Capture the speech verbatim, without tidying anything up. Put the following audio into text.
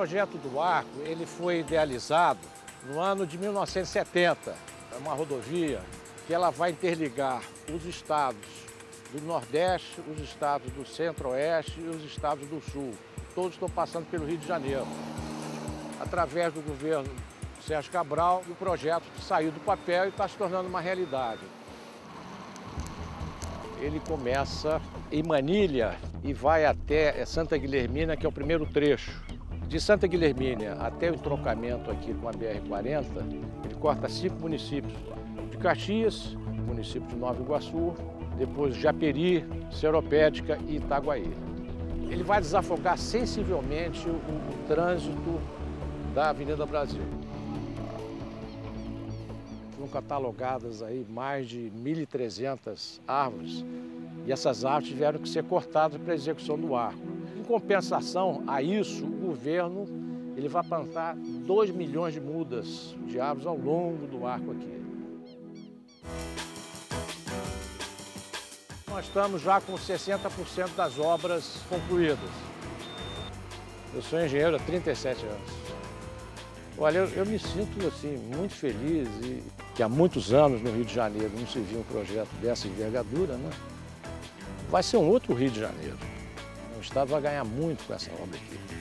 projeto do Arco, ele foi idealizado no ano de mil novecentos e setenta. É uma rodovia que ela vai interligar os estados do Nordeste, os estados do Centro-Oeste e os estados do Sul. Todos estão passando pelo Rio de Janeiro. Através do governo Sérgio Cabral, o projeto saiu do papel e está se tornando uma realidade. Ele começa em Manilha e vai até Santa Guilhermina, que é o primeiro trecho. De Santa Guilhermina até o entroncamento aqui com a B R quarenta, ele corta cinco municípios. De Caxias, município de Nova Iguaçu, depois Japeri, Seropédica e Itaguaí. Ele vai desafogar sensivelmente o, o trânsito da Avenida Brasil. Foram catalogadas aí mais de mil e trezentas árvores e essas árvores tiveram que ser cortadas para a execução do arco. Em compensação a isso, o governo ele vai plantar dois milhões de mudas de árvores ao longo do arco aqui. Nós estamos já com sessenta por cento das obras concluídas. Eu sou engenheiro há trinta e sete anos. Olha, eu, eu me sinto assim, muito feliz e que há muitos anos no Rio de Janeiro não se via um projeto dessa envergadura, né? Vai ser um outro Rio de Janeiro. O estado vai ganhar muito com essa obra aqui.